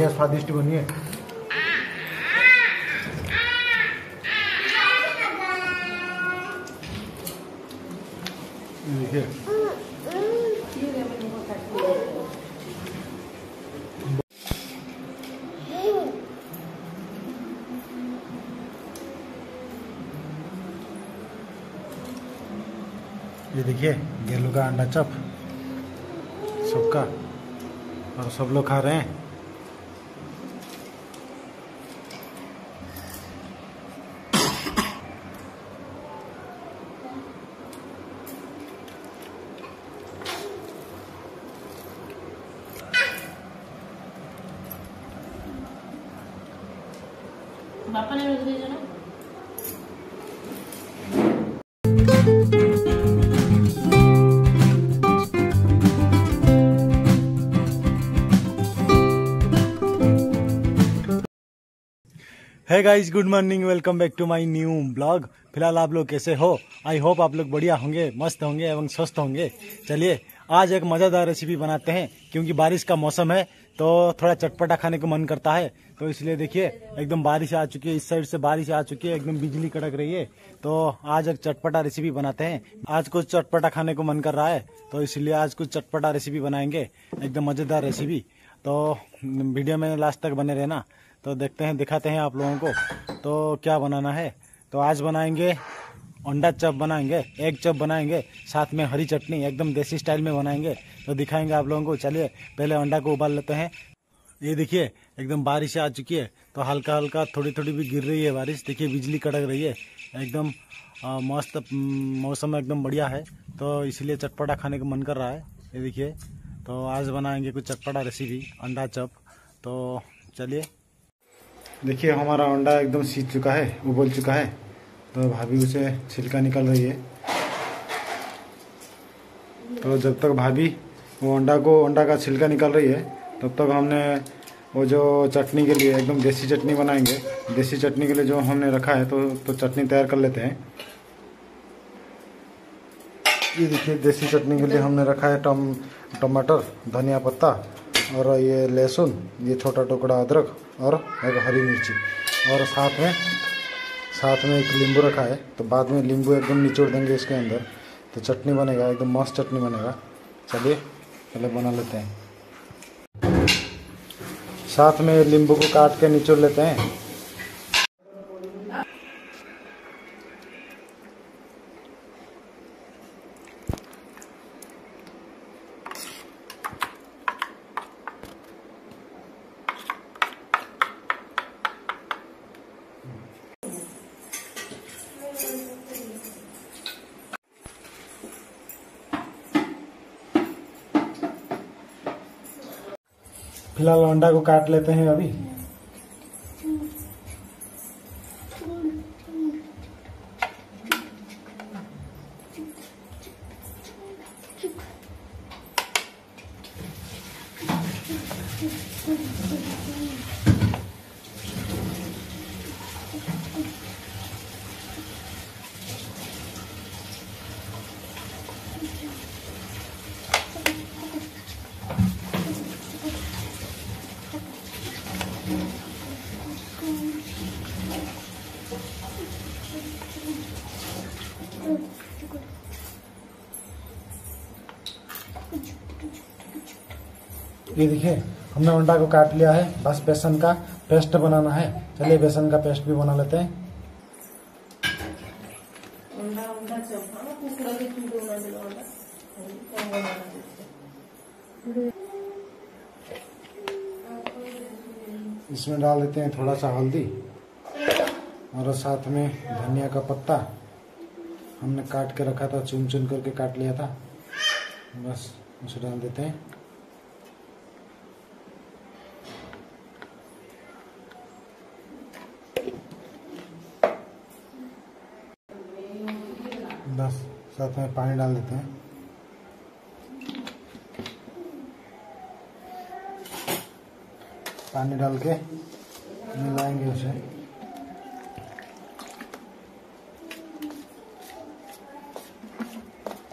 बढ़िया स्वादिष्ट बनी है। देखिए ये देखिए गेलू का अंडा चप सबका, और सब लोग खा रहे हैं। पापा ने रोज दीजिए ना। Hey guys, good morning, welcome back to my new blog. फिलहाल आप लोग कैसे हो? आई होप आप लोग बढ़िया होंगे, मस्त होंगे एवं स्वस्थ होंगे। चलिए आज एक मज़ेदार रेसिपी बनाते हैं, क्योंकि बारिश का मौसम है तो थोड़ा चटपटा खाने को मन करता है। तो इसलिए देखिए एकदम बारिश आ चुकी है, इस साइड से बारिश आ चुकी है, एकदम बिजली कड़क रही है। तो आज एक चटपटा रेसिपी बनाते हैं। आज कुछ चटपटा खाने को मन कर रहा है, तो इसलिए आज कुछ चटपटा रेसिपी बनाएंगे, एकदम मज़ेदार रेसिपी। तो वीडियो में लास्ट तक बने रहना। तो देखते हैं, दिखाते हैं आप लोगों को तो क्या बनाना है। तो आज बनाएंगे अंडा चप, बनाएंगे एग चप, बनाएंगे साथ में हरी चटनी, एकदम देसी स्टाइल में बनाएंगे, तो दिखाएंगे आप लोगों को। चलिए पहले अंडा को उबाल लेते हैं। ये देखिए एकदम बारिश आ चुकी है, तो हल्का हल्का थोड़ी थोड़ी भी गिर रही है बारिश। देखिए बिजली कड़क रही है, एकदम मस्त मौसम एकदम बढ़िया है, तो इसलिए चटपटा खाने का मन कर रहा है। ये देखिए, तो आज बनाएंगे कुछ चटपटा रेसिपी अंडा चप। तो चलिए देखिए हमारा अंडा एकदम सीज चुका है, उबल चुका है। तो भाभी उसे छिलका निकाल रही है। तो जब तक भाभी वो अंडा का छिलका निकाल रही है, तब तक हमने वो जो चटनी के लिए एकदम देसी चटनी बनाएंगे, देसी चटनी के लिए जो हमने रखा है तो चटनी तैयार कर लेते हैं। ये देखिए देसी चटनी के लिए हमने रखा है टमाटर, धनिया पत्ता, और ये लहसुन, ये छोटा टुकड़ा अदरक, और एक हरी मिर्ची, और साथ में एक नींबू रखा है। तो बाद में नींबू एकदम निचोड़ देंगे इसके अंदर, तो चटनी बनेगा, एकदम मस्त चटनी बनेगा। चलिए पहले बना लेते हैं। साथ में नींबू को काट के निचोड़ लेते हैं। फिलहाल अंडा को काट लेते हैं अभी। ये देखिए हमने अंडा को काट लिया है, बस बेसन का पेस्ट बनाना है। चलिए बेसन का पेस्ट भी बना लेते हैं। इसमें डाल देते हैं थोड़ा सा हल्दी, और साथ में धनिया का पत्ता हमने काट के रखा था, चुन चुन करके काट लिया था, बस उसे डाल देते हैं। बस साथ में पानी डाल देते हैं। पानी डाल के मिलाएंगे उसे।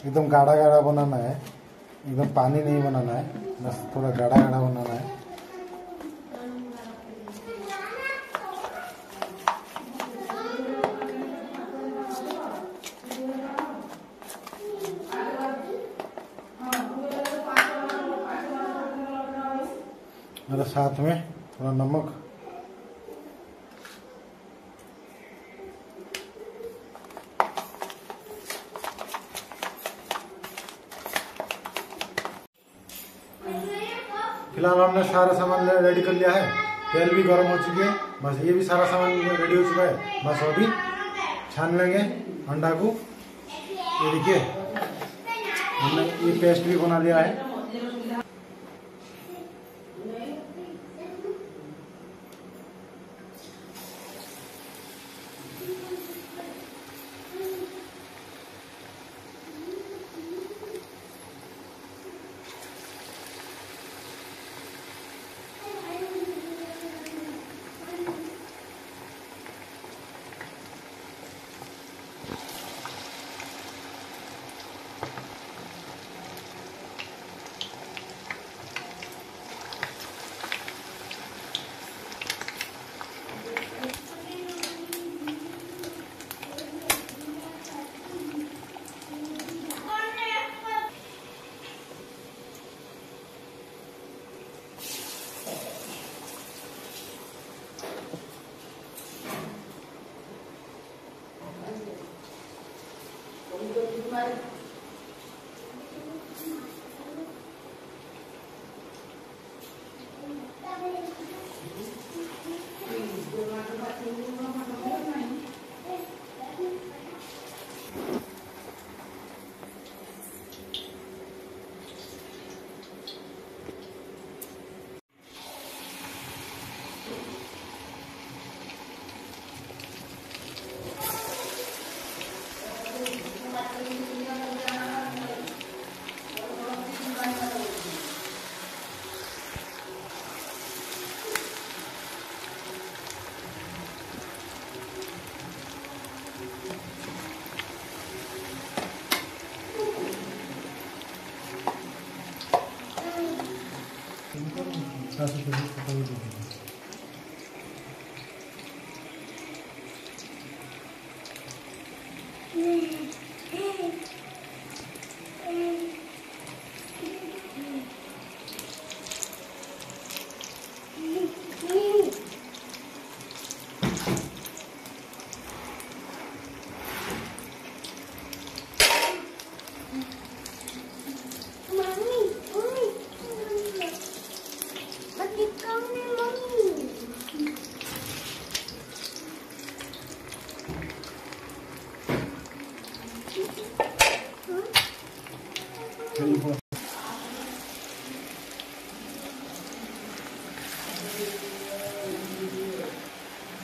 एकदम गाढ़ा गाढ़ा बनाना है, एकदम पानी नहीं बनाना है, बस थोड़ा गाढ़ा गाढ़ा बनाना है। मेरा साथ में थोड़ा नमक, फिलहाल हमने सारा सामान रेडी कर लिया है। तेल भी गर्म हो चुकी है, बस ये भी सारा सामान रेडी हो चुका है। बस अभी छान लेंगे अंडा को। ये देखिए हमने ये पेस्ट भी बना लिया है।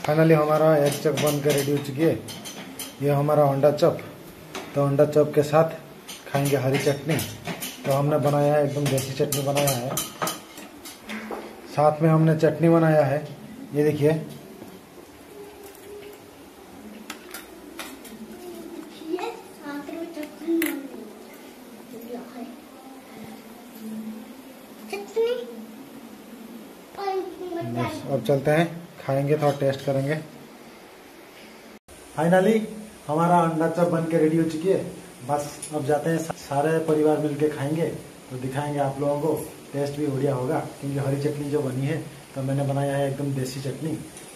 फाइनली हमारा एग चप बन कर रेडी हो चुकी है। ये हमारा अंडा चप, तो अंडा चप के साथ खाएंगे हरी चटनी। तो हमने बनाया है एकदम देसी चटनी बनाया है, साथ में हमने चटनी बनाया है। ये देखिए अब चलते हैं खाएंगे, थोड़ा टेस्ट करेंगे। फाइनली हमारा अंडा चप बन के रेडी हो चुकी है। बस अब जाते हैं, सारे परिवार मिलके खाएंगे तो दिखाएंगे आप लोगों को। टेस्ट भी बढ़िया होगा क्योंकि हरी चटनी जो बनी है तो मैंने बनाया है एकदम देसी चटनी।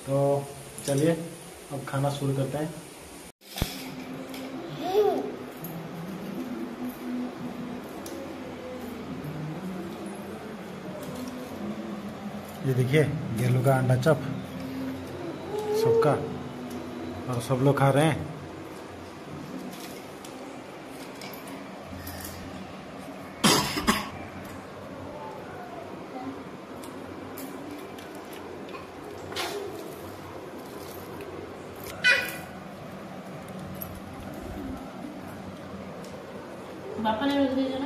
तो चलिए अब खाना शुरू करते हैं। ये देखिए घेलू का अंडा चप सबका, और सब लोग खा रहे हैं। पापा ने रोटी दी ना,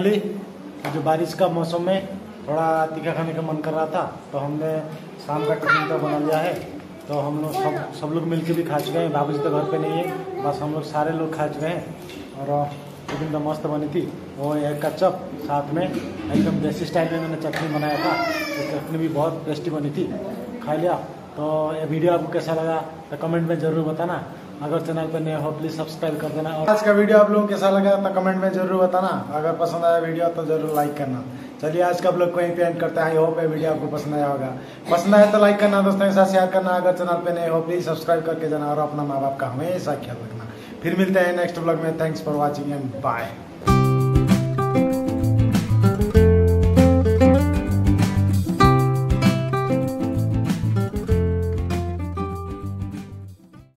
फाइनली जो बारिश का मौसम में थोड़ा तीखा खाने का मन कर रहा था तो हमने शाम का टिफिन तो बना लिया है। तो हम लोग सब लोग मिलके भी खा चुके हैं। बाबूजी तो घर पे नहीं है, बस हम लोग सारे लोग खा चुके हैं। और टिफिन तो मस्त बनी थी। वो एग का चप साथ में एकदम देसी स्टाइल में मैंने चटनी बनाया था, तो चटनी भी बहुत टेस्टी बनी थी, खा लिया। तो ये वीडियो आपको कैसा लगा तो कमेंट में ज़रूर बताना। अगर चैनल पर नए हो प्लीज़ सब्सक्राइब कर देना। और आज का वीडियो आप लोगों को कैसा लगा तो कमेंट में ज़रूर बताना। अगर पसंद आया वीडियो तो ज़रूर लाइक करना। चलिए आज का आप लोग को यहीं पे एंड करते हैं। आई होप ये वीडियो आपको पसंद आया होगा। पसंद आया तो लाइक करना, दोस्तों के साथ शेयर करना। अगर चैनल पर नए हो प्लीज़ सब्सक्राइब करके जाना। और अपना माँ बाप का हमेशा ख्याल रखना। फिर मिलते हैं नेक्स्ट ब्लॉग में। Thanks for watching and bye.